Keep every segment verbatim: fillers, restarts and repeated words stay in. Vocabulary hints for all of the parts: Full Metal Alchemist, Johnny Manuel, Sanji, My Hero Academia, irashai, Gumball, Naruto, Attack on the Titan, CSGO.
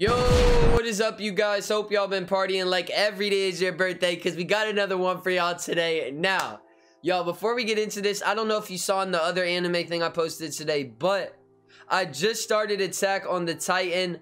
Yo, what is up, you guys? Hope y'all been partying like every day is your birthday, because we got another one for y'all today. Now, y'all, before we get into this, I don't know if you saw in the other anime thing I posted today, but I just started Attack on the Titan.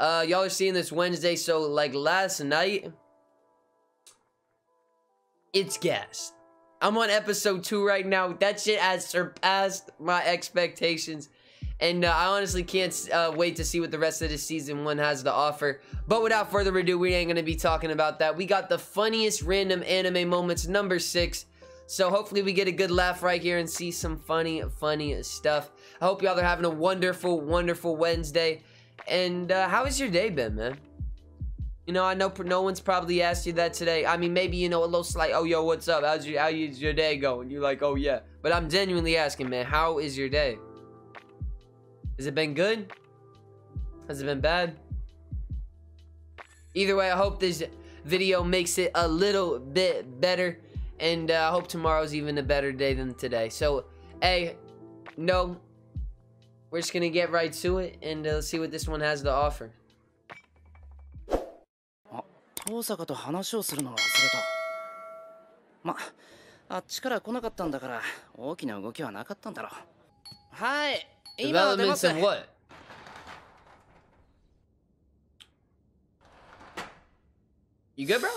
Uh, y'all are seeing this Wednesday, so like last night, it's gassed. I'm on episode two right now. That shit has surpassed my expectations. And uh, I honestly can't uh, wait to see what the rest of this season one has to offer. But without further ado, we ain't going to be talking about that. We got the funniest random anime moments, number six. So hopefully we get a good laugh right here and see some funny, funny stuff. I hope y'all are having a wonderful, wonderful Wednesday. And uh, how has your day been, man? You know, I know no one's probably asked you that today. I mean, maybe, you know, a little slight, oh, yo, what's up? How's your, how's your day going? You're like, oh, yeah. But I'm genuinely asking, man, how is your day? Has it been good? Has it been bad? Either way, I hope this video makes it a little bit better. And uh, I hope tomorrow's even a better day than today. So, hey, no. We're just going to get right to it and uh, see what this one has to offer. Hi. Developments in what? You good, bro?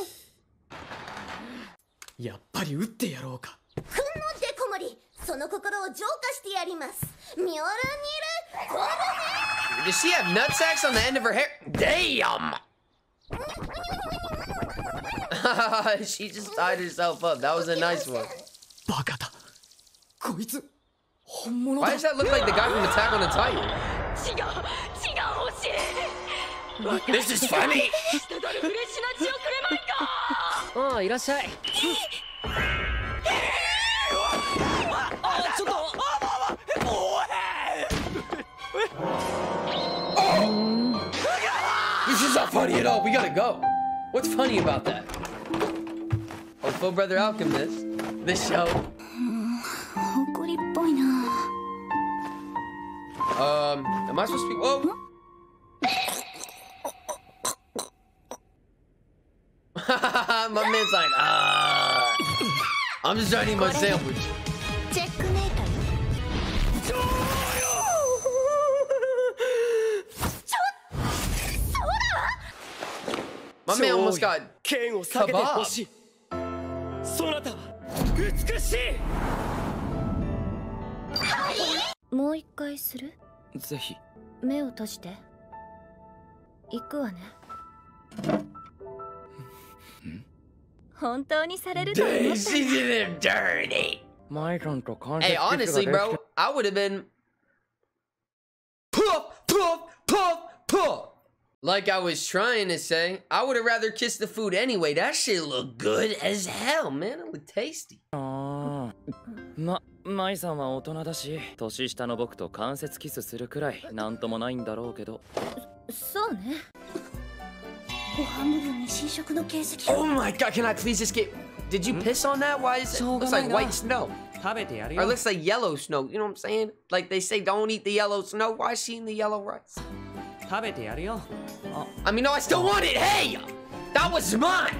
Does she have nutsacks on the end of her hair? Damn! She just tied herself up. That was a nice one. Why does that look like the guy from Attack on the Titan? This is funny! Oh, irashai. Oh! This is not funny at all. We gotta go. What's funny about that? Oh, Full Brother Alchemist. This show. Um, am I supposed to be? Whoa! My man's like, ah! I'm just trying to eat my sandwich. My man almost got kebab. Dude, she did him dirty. Hey, honestly, bro, I would have been poof, poof, poof, poof. Like I was trying to say, I would have rather kissed the food anyway. That shit looked good as hell, man. It looked tasty. Oh, ma, Mai-san is an adult, so kissing an older man with a kiss is nothing much, but. Oh my god! Can I please just get? Did you piss on that? Why is it? Looks like white snow. Or it looks like yellow snow. You know what I'm saying? Like they say, don't eat the yellow snow. Why is she eating the yellow rice? I mean, no, I still want it. Hey, that was mine.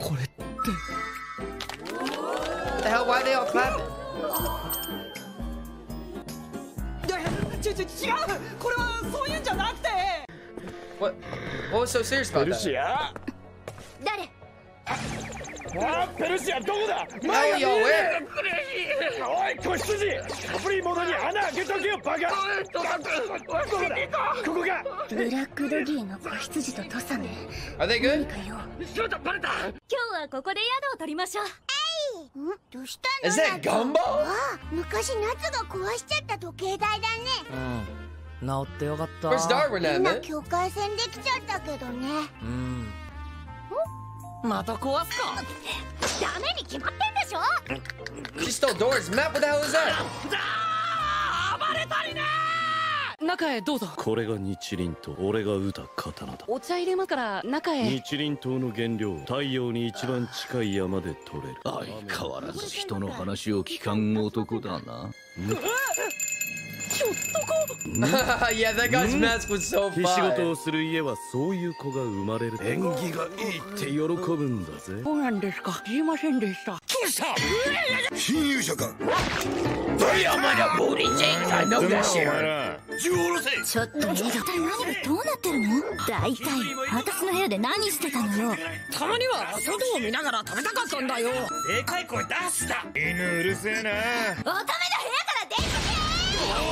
What the hell? Why are they all clapping? What? What was so serious about that? Hell, yo, where? Are they good? Is that Gumball? Where's Darwin at, man? She stole Dora's map. What the hell is that? Yeah, that guy's mask was so fun.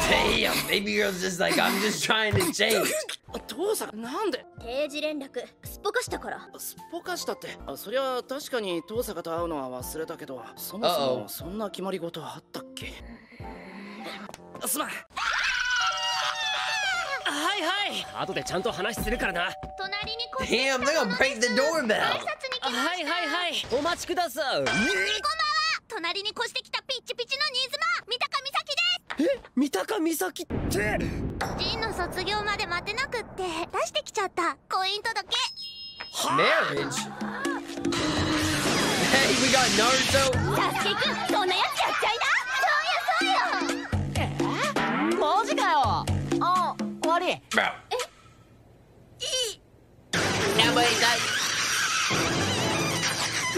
Damn, baby girl's just like, I'm just trying to change. Uh-oh. Damn, they're gonna break the doorbell. Mitaka Misakiってジンの卒業まで待てなくって出してきちゃったコイン届け Marriage? Hey, we got Naruto! 助けくん、そんなやつやっちゃいなそうよそうよマジかよあ、終わりえいいやばい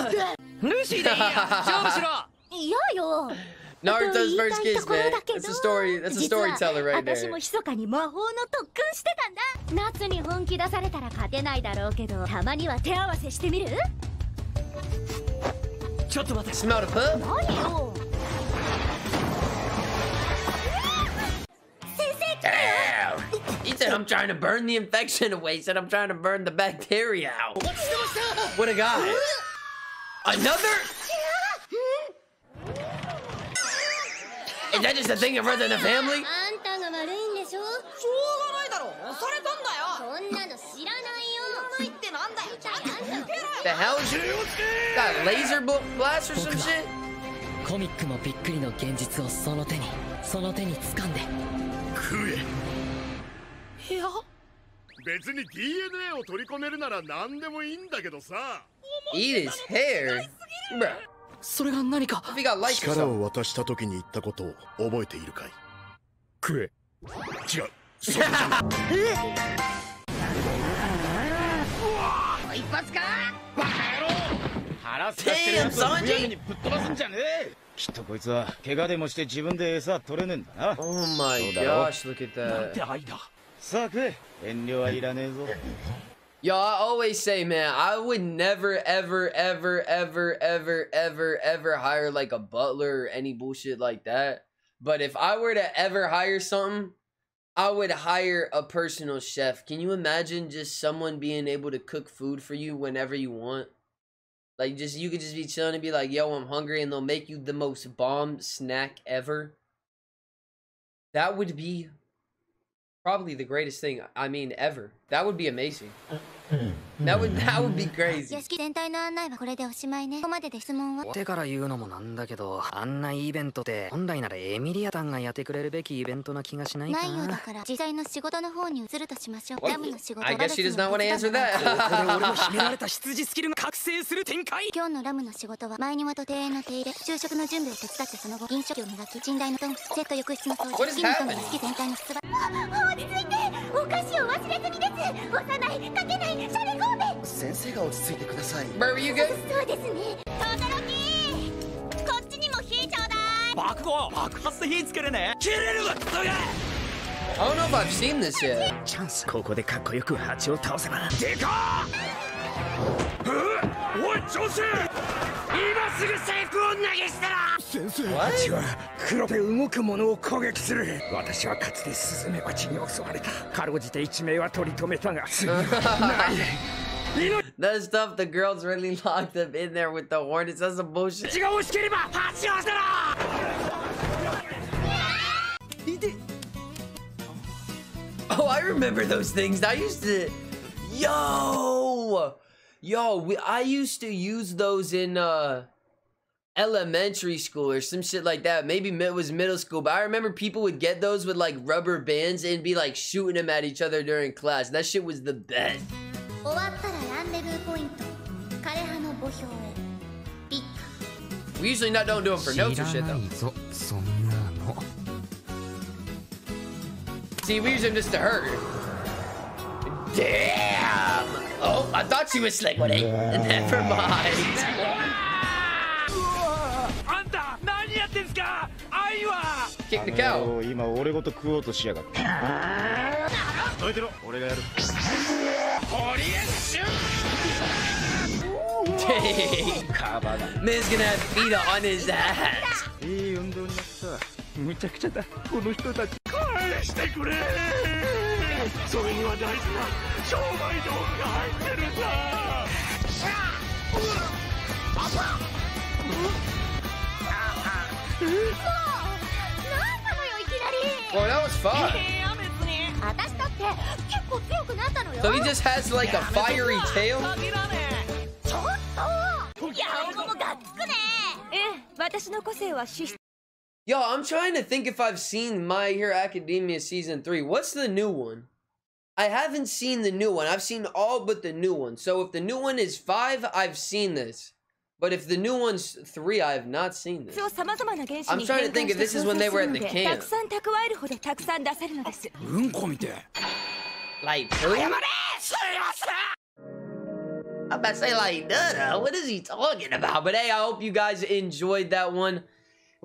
だいルーシーでいいや勝負しろいやよ Naruto's first kiss, man. That's a story. That's a storyteller right there. Smell the pup? Damn. He said, I'm trying to burn the infection away. He said, I'm trying to burn the bacteria out. What a guy. Another? Is that just a thing of birth in the family? The hell is it? Got laser blast or some shit? Eat his hair? Bruh. If he got light or something. Damn, Sanji! Oh my gosh, look at that. Yo, I always say, man, I would never, ever, ever, ever, ever, ever, ever hire like a butler or any bullshit like that. But if I were to ever hire something, I would hire a personal chef. Can you imagine just someone being able to cook food for you whenever you want? Like, just you could just be chilling and be like, yo, I'm hungry, and they'll make you the most bomb snack ever. That would be probably the greatest thing, I mean, ever. That would be amazing. That would that would be crazy. I guess she does not want to answer that. What is happening? Bro, are you good? I don't know if I've seen this yet. What? That stuff the girls really locked up in there with the hornets. That's some bullshit. Oh, I remember those things. I used to... Yo! Yo, we, I used to use those in uh, elementary school or some shit like that. Maybe it was middle school, but I remember people would get those with like rubber bands and be like shooting them at each other during class. That shit was the best. We usually not don't do them for notes or shit though. See, we use them just to hurt her. Damn! Oh, I thought she was slick with it. Never mind. Kick the cow. Dang. Man's gonna have Vita on his ass. Boy, that was fun. So he just has like a fiery tail? Yo, I'm trying to think if I've seen My Hero Academia Season three. What's the new one? I haven't seen the new one. I've seen all but the new one. So if the new one is five, I've seen this. But if the new one's three, I have not seen this. I'm trying to think if this is when they were at the camp. Like, I'm about to say like, duh, what is he talking about? But hey, I hope you guys enjoyed that one.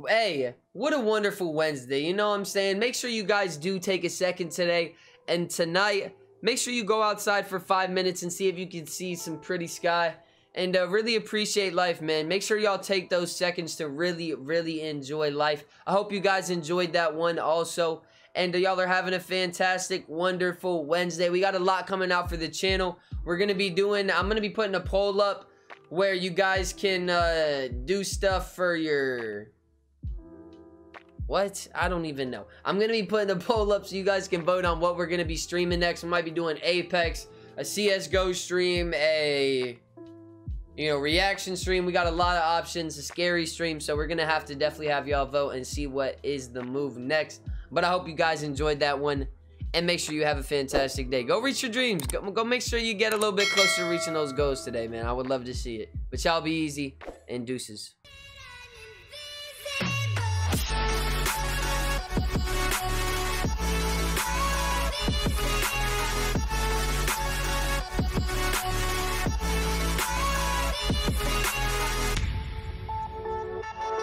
Hey, what a wonderful Wednesday. You know what I'm saying? Make sure you guys do take a second today and tonight. Make sure you go outside for five minutes and see if you can see some pretty sky. And uh, really appreciate life, man. Make sure y'all take those seconds to really, really enjoy life. I hope you guys enjoyed that one also. And uh, y'all are having a fantastic, wonderful Wednesday. We got a lot coming out for the channel. We're going to be doing... I'm going to be putting a poll up where you guys can uh, do stuff for your... What? I don't even know. I'm going to be putting a poll up so you guys can vote on what we're going to be streaming next. We might be doing Apex, a C S G O stream, a... You know, reaction stream. We got a lot of options. A scary stream. So we're going to have to definitely have y'all vote and see what is the move next. But I hope you guys enjoyed that one. And make sure you have a fantastic day. Go reach your dreams. Go, go make sure you get a little bit closer to reaching those goals today, man. I would love to see it. But y'all be easy. And deuces.